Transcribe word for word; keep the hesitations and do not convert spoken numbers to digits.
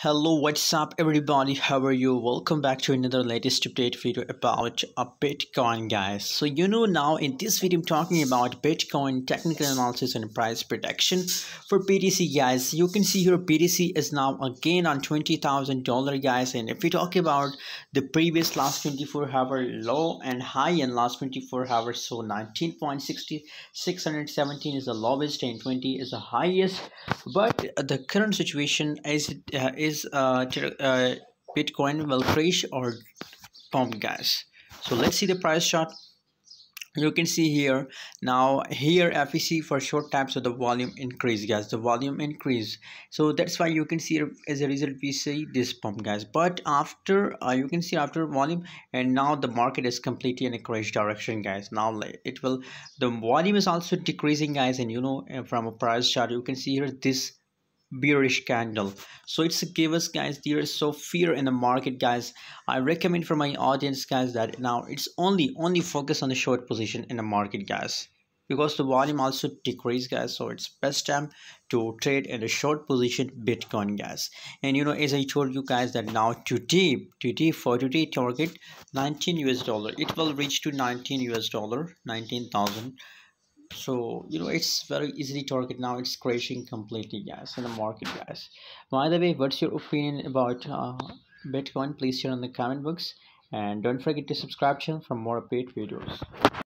Hello, what's up everybody, how are you? Welcome back to another latest update video about a Bitcoin, guys. So you know, now in this video I'm talking about Bitcoin technical analysis and price prediction for B T C, guys. You can see here B T C is now again on twenty thousand dollars, guys. And if we talk about the previous last twenty-four hour low and high in last twenty-four hours, so nineteen point six zero, six hundred seventeen is the lowest and twenty is the highest. But the current situation is uh, is uh, uh Bitcoin will crash or pump, guys. So let's see the price chart. You can see here now here F E C for short time, so the volume increase, guys, the volume increase. So that's why you can see as a result we see this pump, guys. But after uh, you can see after volume, and now the market is completely in a crash direction, guys. Now it will, the volume is also decreasing, guys. And you know, from a price chart you can see here this bearish candle, so it's a give us, guys. There is so fear in the market, guys. I recommend for my audience, guys, that now it's only only focus on the short position in the market, guys, because the volume also decreased, guys. So it's best time to trade in a short position Bitcoin, guys. And you know, as I told you guys that now today today for today target nineteen U S dollar, it will reach to nineteen U S dollar, nineteen thousand. So you know, it's very easily target. Now it's crashing completely, guys, in the market, guys. By the way, what's your opinion about uh, Bitcoin? Please share in the comment box, and don't forget to subscribe channel for more update videos.